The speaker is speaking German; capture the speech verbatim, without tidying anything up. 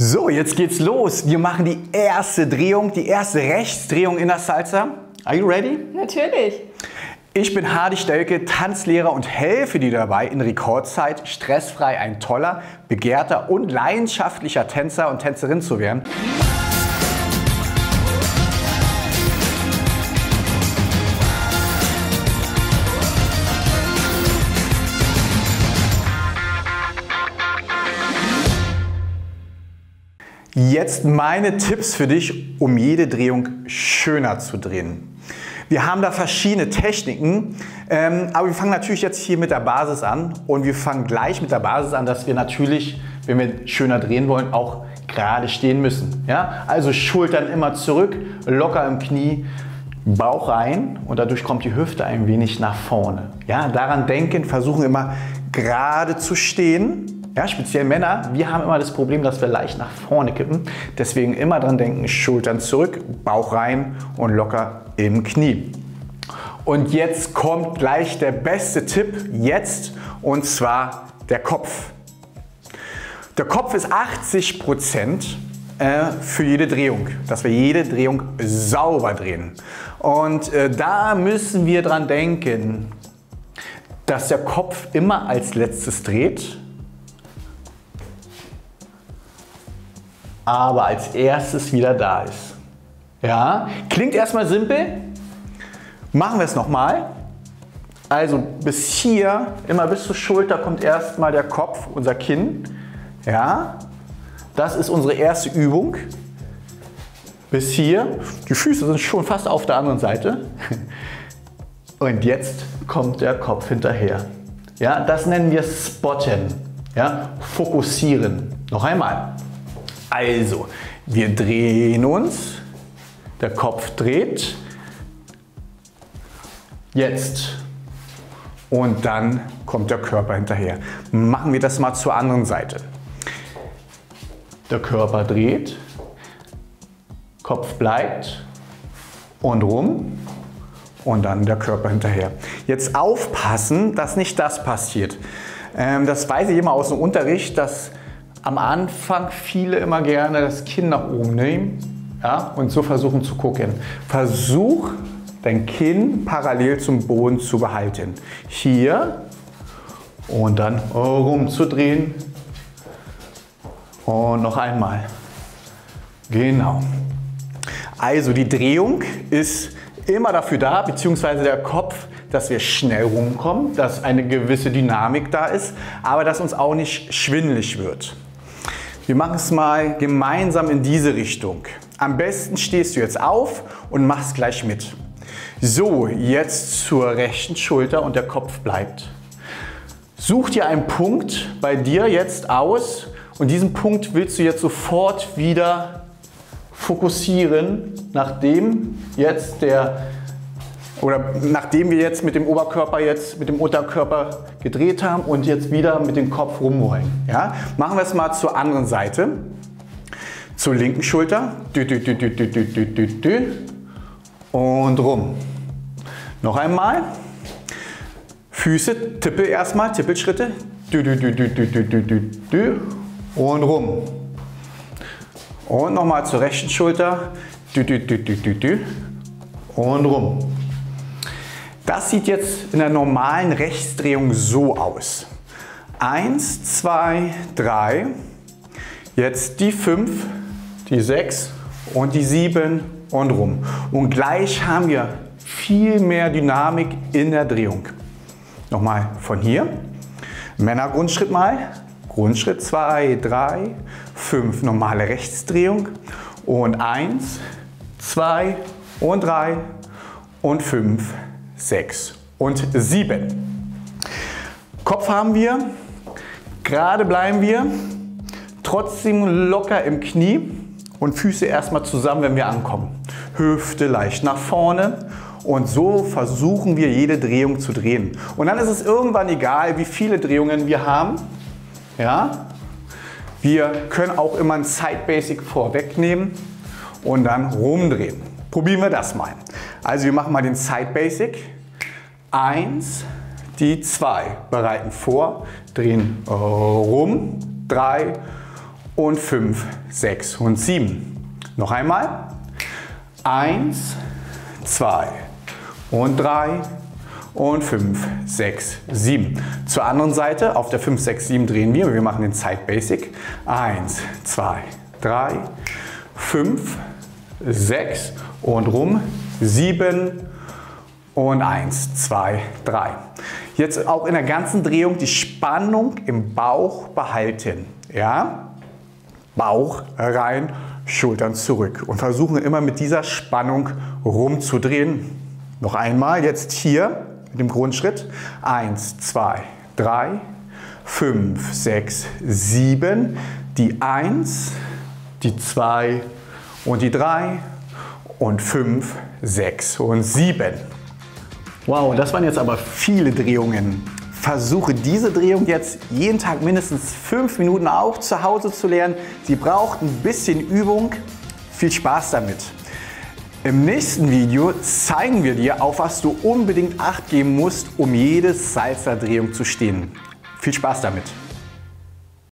So, jetzt geht's los. Wir machen die erste Drehung, die erste Rechtsdrehung in der Salsa. Are you ready? Natürlich. Ich bin Hardy Stellke, Tanzlehrer und helfe dir dabei, in Rekordzeit stressfrei ein toller, begehrter und leidenschaftlicher Tänzer und Tänzerin zu werden. Jetzt meine Tipps für dich, um jede Drehung schöner zu drehen. Wir haben da verschiedene Techniken, ähm, aber wir fangen natürlich jetzt hier mit der Basis an und wir fangen gleich mit der Basis an, dass wir natürlich, wenn wir schöner drehen wollen, auch gerade stehen müssen. Ja? Also Schultern immer zurück, locker im Knie, Bauch rein und dadurch kommt die Hüfte ein wenig nach vorne. Ja? Daran denken, versuchen immer gerade zu stehen. Ja, speziell Männer, wir haben immer das Problem, dass wir leicht nach vorne kippen. Deswegen immer dran denken, Schultern zurück, Bauch rein und locker im Knie. Und jetzt kommt gleich der beste Tipp jetzt, und zwar der Kopf. Der Kopf ist achtzig Prozent für jede Drehung, dass wir jede Drehung sauber drehen. Und da müssen wir dran denken, dass der Kopf immer als letztes dreht, aber als erstes wieder da ist. Ja, klingt erstmal simpel. Machen wir es nochmal. Also bis hier, immer bis zur Schulter kommt erstmal der Kopf, unser Kinn. Ja, das ist unsere erste Übung. Bis hier. Die Füße sind schon fast auf der anderen Seite. Und jetzt kommt der Kopf hinterher. Ja, das nennen wir Spotten. Ja, fokussieren. Noch einmal. Also, wir drehen uns, der Kopf dreht, jetzt und dann kommt der Körper hinterher. Machen wir das mal zur anderen Seite. Der Körper dreht, Kopf bleibt und rum und dann der Körper hinterher. Jetzt aufpassen, dass nicht das passiert. Das weiß ich immer aus dem Unterricht, dass am Anfang viele immer gerne das Kinn nach oben nehmen, ja, und so versuchen zu gucken. Versuch, dein Kinn parallel zum Boden zu behalten. Hier und dann rumzudrehen und noch einmal. Genau. Also die Drehung ist immer dafür da, beziehungsweise der Kopf, dass wir schnell rumkommen, dass eine gewisse Dynamik da ist, aber dass uns auch nicht schwindelig wird. Wir machen es mal gemeinsam in diese Richtung. Am besten stehst du jetzt auf und machst gleich mit. So, jetzt zur rechten Schulter und der Kopf bleibt. Such dir einen Punkt bei dir jetzt aus und diesen Punkt willst du jetzt sofort wieder fokussieren, nachdem jetzt der oder nachdem wir jetzt mit dem Oberkörper jetzt mit dem Unterkörper gedreht haben und jetzt wieder mit dem Kopf rumrollen. Ja? Machen wir es mal zur anderen Seite. Zur linken Schulter. Und rum. Noch einmal. Füße, tippel erstmal, Tippelschritte. Und rum. Und nochmal zur rechten Schulter. Und rum. Das sieht jetzt in der normalen Rechtsdrehung so aus. Eins, zwei, drei, jetzt die fünf, die sechs und die sieben und rum. Und gleich haben wir viel mehr Dynamik in der Drehung. Nochmal von hier. Männer Grundschritt mal. Grundschritt zwei, drei, fünf, normale Rechtsdrehung. Und eins, zwei und drei und fünf. sechs und sieben. Kopf haben wir, gerade bleiben wir, trotzdem locker im Knie und Füße erstmal zusammen, wenn wir ankommen. Hüfte leicht nach vorne und so versuchen wir jede Drehung zu drehen. Und dann ist es irgendwann egal, wie viele Drehungen wir haben. Ja? Wir können auch immer ein Side Basic vorwegnehmen und dann rumdrehen. Probieren wir das mal. Also wir machen mal den Side Basic. eins, die zwei, bereiten vor, drehen rum, drei und fünf, sechs und sieben. Noch einmal. eins, zwei und drei und fünf, sechs, sieben. Zur anderen Seite, auf der fünf, sechs, sieben drehen wir. Wir machen den Side Basic. eins, zwei, drei, fünf, sechs und rum. sieben und eins, zwei, drei. Jetzt auch in der ganzen Drehung die Spannung im Bauch behalten. Ja? Bauch rein, Schultern zurück. Und versuchen immer mit dieser Spannung rumzudrehen. Noch einmal, jetzt hier mit dem Grundschritt. eins, zwei, drei, fünf, sechs, sieben. Die eins, die zwei und die drei und fünf, sechs und sieben. Wow, das waren jetzt aber viele Drehungen. Versuche diese Drehung jetzt jeden Tag mindestens fünf Minuten auch zu Hause zu lernen. Sie braucht ein bisschen Übung. Viel Spaß damit. Im nächsten Video zeigen wir dir, auf was du unbedingt Acht geben musst, um jede Salsa-Drehung zu stehen. Viel Spaß damit.